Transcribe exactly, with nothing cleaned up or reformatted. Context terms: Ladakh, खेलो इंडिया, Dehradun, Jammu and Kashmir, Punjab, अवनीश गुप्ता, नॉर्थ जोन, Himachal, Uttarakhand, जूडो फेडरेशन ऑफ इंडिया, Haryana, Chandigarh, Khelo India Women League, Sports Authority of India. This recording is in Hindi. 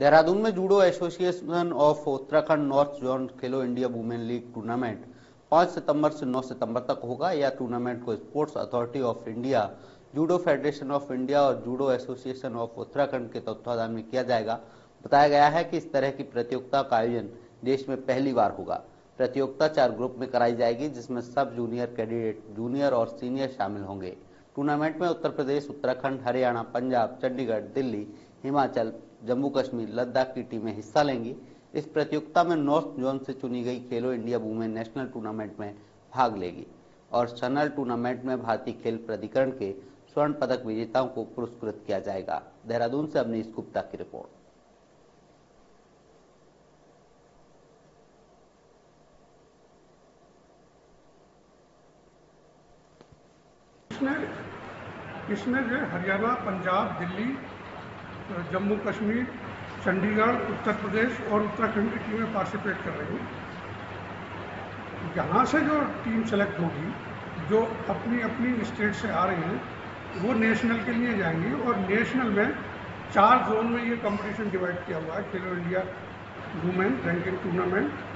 देहरादून में judo association of Uttarakhand नॉर्थ जोन खेलो इंडिया women league tournament पाँच सितंबर से नौ सितंबर तक होगा। यह टूर्नामेंट को sports authority of India, जूडो फेडरेशन ऑफ इंडिया और जूडो एसोसिएशन ऑफ उत्तराखंड के तत्वावधान में किया जाएगा। बताया गया है कि इस तरह की प्रतियोगिता का आयोजन देश में पहली बार होगा। प्रतियोगिता चार ग्रुप में कराई जाएगी, जिसमें सब जूनियर, कैडेट, जूनियर और सीनियर शामिल होंगे। टूर्नामेंट में उत्तर प्रदेश, उत्तराखंड, हरियाणा, पंजाब, चंडीगढ़, दिल्ली, हिमाचल, जम्मू कश्मीर, लद्दाख की टीमें हिस्सा लेंगी। इस प्रतियोगिता में नॉर्थ जोन से चुनी गई खेलो इंडिया वुमेन नेशनल टूर्नामेंट में भाग लेगी और सनल टूर्नामेंट में भारतीय खेल प्राधिकरण के स्वर्ण पदक विजेताओं को पुरस्कृत किया जाएगा। देहरादून से अवनीश गुप्ता की रिपोर्ट। इसमें इसमें जो हरियाणा, पंजाब, दिल्ली, जम्मू कश्मीर, चंडीगढ़, उत्तर प्रदेश और उत्तराखंड की टीमें पार्टिसिपेट कर रही हैं। यहाँ से जो टीम सेलेक्ट होगी, जो अपनी अपनी स्टेट से आ रही हैं, वो नेशनल के लिए जाएंगी और नेशनल में चार जोन में ये कंपटीशन डिवाइड किया हुआ है। खेलो इंडिया वुमेन रैंकिंग टूर्नामेंट